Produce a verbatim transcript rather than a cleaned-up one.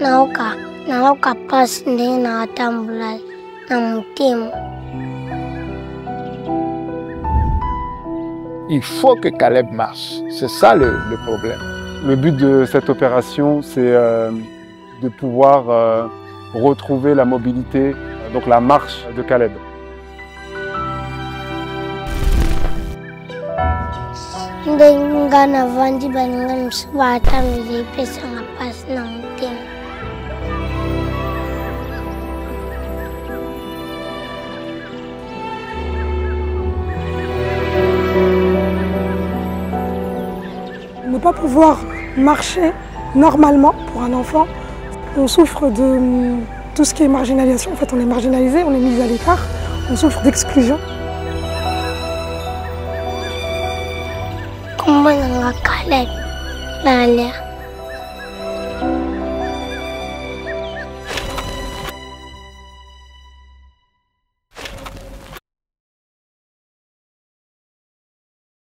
nao ka nao kapas ding na tambulay ng team. Il faut que Caleb marche. C'est ça le, le problème. Le but de cette opération, c'est euh, de pouvoir euh, retrouver la mobilité, donc la marche de Caleb. Ne pas pouvoir marcher normalement pour un enfant, on souffre de tout ce qui est marginalisation. En fait, on est marginalisé, on est mis à l'écart, on souffre d'exclusion. Comment on va caler la l'air